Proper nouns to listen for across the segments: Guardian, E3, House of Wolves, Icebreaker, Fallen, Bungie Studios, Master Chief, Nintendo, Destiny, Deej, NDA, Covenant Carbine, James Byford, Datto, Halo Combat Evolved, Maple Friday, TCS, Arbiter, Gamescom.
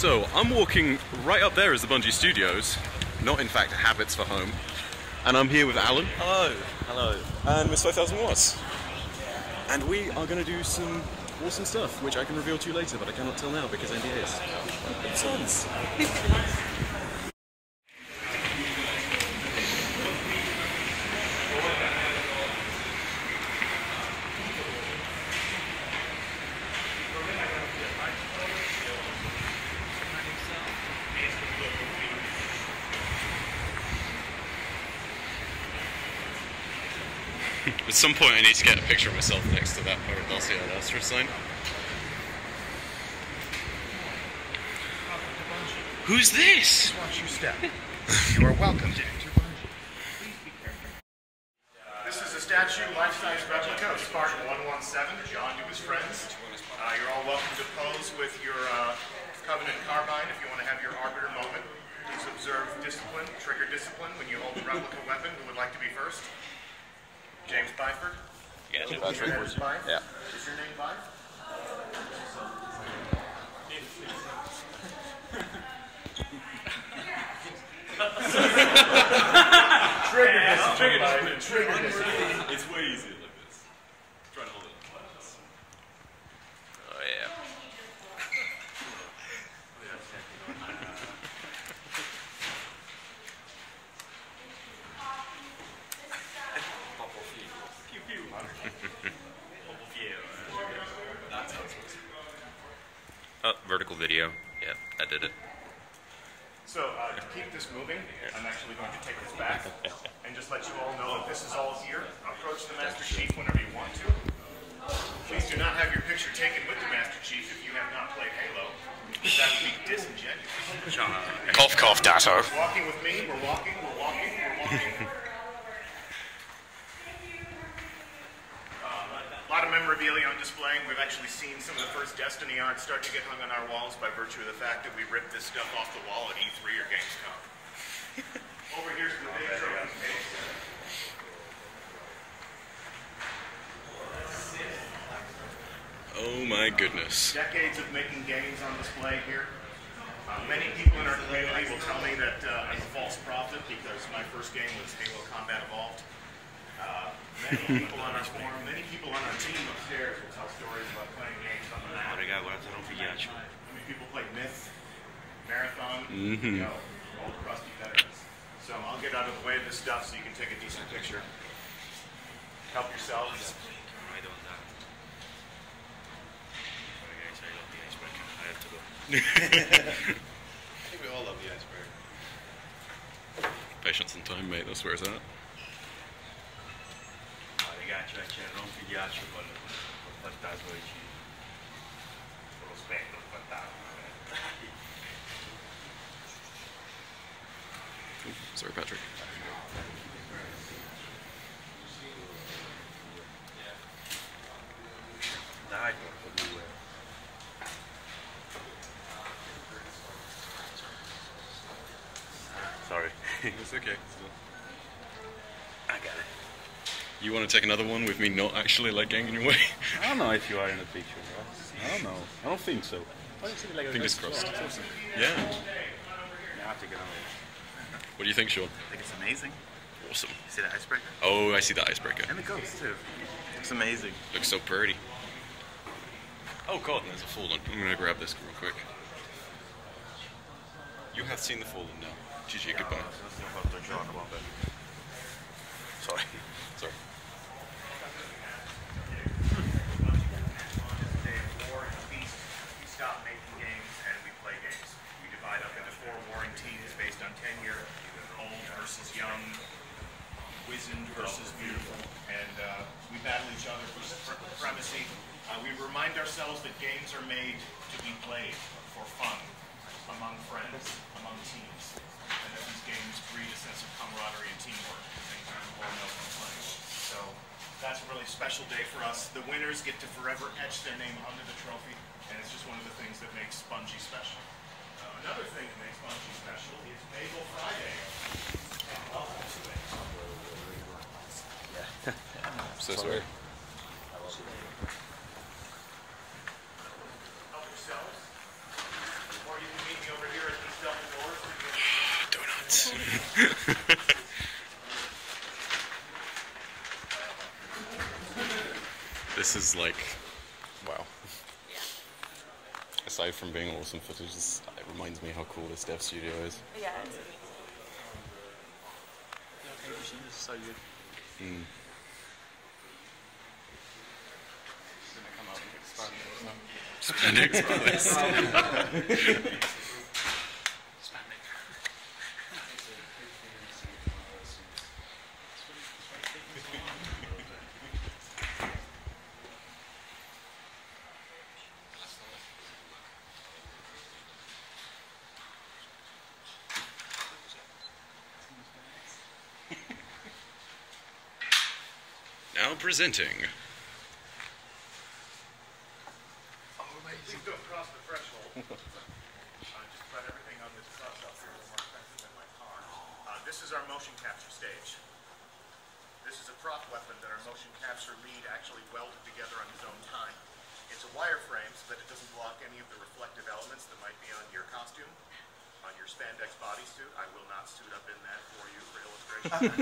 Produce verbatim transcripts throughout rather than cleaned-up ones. So I'm walking right up there is the Bungie Studios, not in fact Habits for Home, and I'm here with Alan. Hello. Hello. And with five thousand watts. And we are going to do some awesome stuff, which I can reveal to you later, but I cannot tell now because N D As. It sounds. At some point I need to get a picture of myself next to that Paradossi and Astra sign. Who's this? Watch your step. You are welcome to enter Bungie. Please be careful. This is a statue, life-size replica of Spartan one one seven, John to his friends. Uh, you're all welcome to pose with your uh, Covenant Carbine if you want to have your Arbiter moment. Please observe discipline, trigger discipline, when you hold the replica weapon. Who would like to be first? James Byford? Yeah, James Byford. Your name is Byford? Yeah. Is your name Byford? Trigger this. Trigger this. Trigger this. It's way easier like this. Try to hold it in class. Oh, yeah. Oh, vertical video. Yeah, I did it. So, uh, to keep this moving, I'm actually going to take this back and just let you all know that this is all here. Approach the Master Chief whenever you want to. Please do not have your picture taken with the Master Chief if you have not played Halo. That would be disingenuous. John, cough, cough, Datto. Walking with me, we're walking, we're walking, we're walking. A lot of memorabilia on display. We've actually seen some of the first Destiny art start to get hung on our walls by virtue of the fact that we ripped this stuff off the wall at E three or Gamescom. Over here's the big trophy case. Oh my goodness. Decades of making games on display here. Uh, many people in our community will tell me that uh, I'm a false prophet because my first game was Halo Combat Evolved. Uh, many people on our forum, many people on our team upstairs will tell stories about playing games on the map. I mean, people play Myth, Marathon, mm-hmm. you know, old crusty veterans. So I'll get out of the way of this stuff so you can take a decent picture. Help yourselves. I think we all love the Icebreaker. Patience and time, mate, that's where it's at. Ooh, sorry, Patrick. Sorry. It's okay. I got it. You want to take another one with me not actually like getting in your way? I don't know if you are in the picture, right? I don't know. I don't think so. Fingers crossed. Yeah. I have to get on it. What do you think, Sean? I think it's amazing. Awesome. You see that Icebreaker? Oh, I see that Icebreaker. And the ghost, too. It's amazing. Looks so pretty. Oh, God, there's a Fallen. I'm going to grab this real quick. You have seen the Fallen now. G G, goodbye. Sorry. Sorry. Wizened versus beautiful, and uh, we battle each other for supremacy. Uh, we remind ourselves that games are made to be played for fun, among friends, among teams, and that these games breed a sense of camaraderie and teamwork. So that's a really special day for us. The winners get to forever etch their name under the trophy, and it's just one of the things that makes Bungie special. Uh, another thing that makes Bungie special is Maple Friday. And welcome to it. Yeah. I'm so sorry. Help yourselves, or you can meet What? This is like, wow. Yeah. Aside from being awesome footage, this, it reminds me how cool this dev studio is. Yeah, it's amazing. The animation is so good. Mm. Spandex Brothers. Now presenting.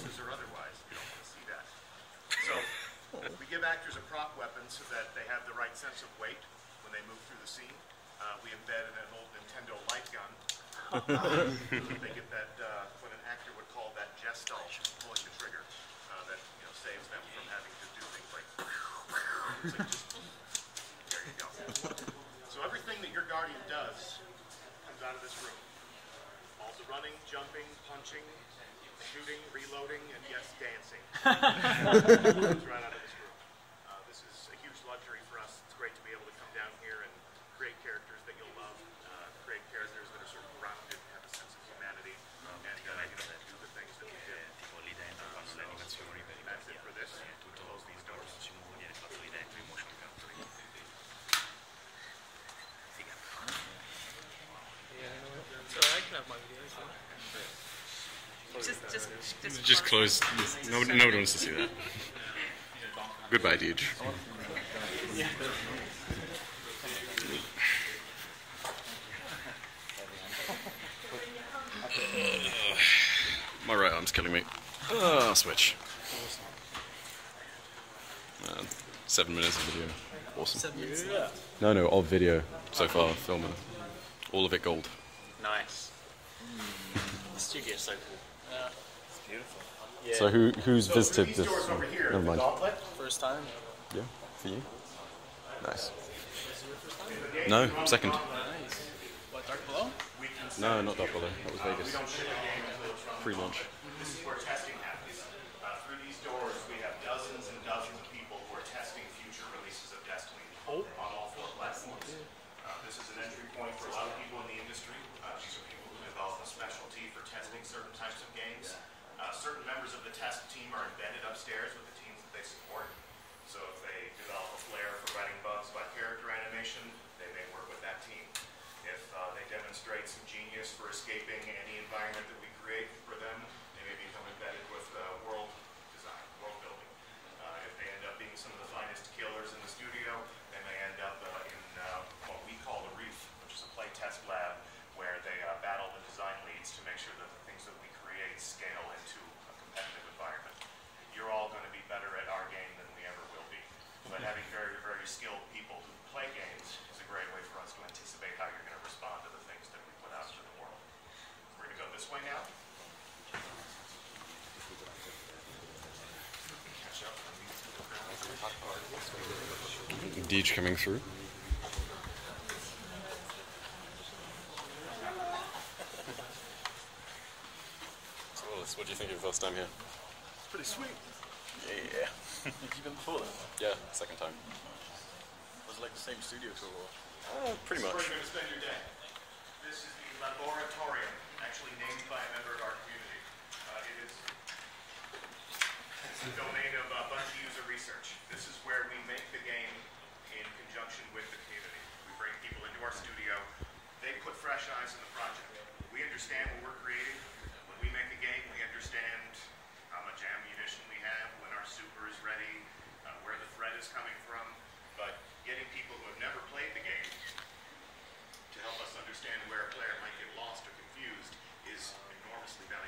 This or otherwise, you don't want to see that. So we give actors a prop weapon so that they have the right sense of weight when they move through the scene. Uh, we embed an old Nintendo light gun. Uh, so they get that, uh, what an actor would call that gestalt, pulling the trigger. Uh, that, you know, saves them from having to do things like, like just, there you go. So everything that your Guardian does comes out of this room. All the running, jumping, punching, shooting, reloading, and yes, dancing. It's right out of this room. Uh, this is a huge luxury for us. It's great to be able to come down here and create characters that you'll love, uh, create characters that are sort of grounded, have a sense of humanity, um, and uh, you know, that do the things that we did. Uh, so that's it for this. We'll close these doors. So I can have my videos. Just, just, just, just close. No, no one wants to see that. Goodbye, Deej. Yeah. Uh, my right arm's killing me. Oh, switch. Uh, seven minutes of video. Awesome. Yeah. No, no, of video so far, filming. All of it gold. Nice. The studio's so cool. Yeah. It's beautiful. Yeah. So who who's so visited these this? Over here, never mind. First time. Yeah, for you. Nice. No, second. Nice. What, Dark Below? No, not Dark Below. That was Vegas. Pre-launch. This is where testing happens. Through these doors, we have dozens and dozens of people who are testing future releases of Destiny on all four platforms. This is an entry point for a lot of people in the industry. These are people who develop a specialty for testing certain types of games. Uh, certain members of the test team are embedded upstairs with the teams that they support. So if they develop a flair for writing bugs by character animation, they may work with that team. If uh, they demonstrate some genius for escaping any environment that we create for them, they may become embedded with uh, world design, world building. Uh, if they end up being some of the finest killers in the studio, they may end up uh, in uh, what we call the Reef, which is a playtest lab, where they uh, battle the design leads to make sure that the things that we create scale into a competitive environment. You're all going to be better at our game than we ever will be. But having very, very skilled people who play games is a great way for us to anticipate how you're going to respond to the things that we put out to the world. We're going to go this way now. Deej coming through. What do you think of your first time here? It's pretty sweet. Yeah. Have you been before then? Yeah, second time. Was it like the same studio tour? Uh, pretty much. This is where you're going to spend your day. This is the laboratorium, actually named by a member of our community. Uh, it is it's the domain of uh, Bungie user research. This is where we make the game in conjunction with the community. We bring people into our studio. They put fresh eyes on the project. We understand what we're creating. We make a game, we understand how much ammunition we have, when our super is ready, uh, where the threat is coming from, but getting people who have never played the game to help us understand where a player might get lost or confused is enormously valuable.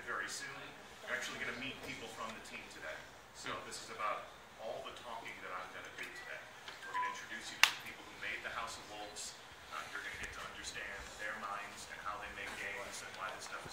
it very soon. We're actually going to meet people from the team today. So this is about all the talking that I'm going to do today. We're going to introduce you to the people who made the House of Wolves. Uh, you're going to get to understand their minds and how they make games and why this stuff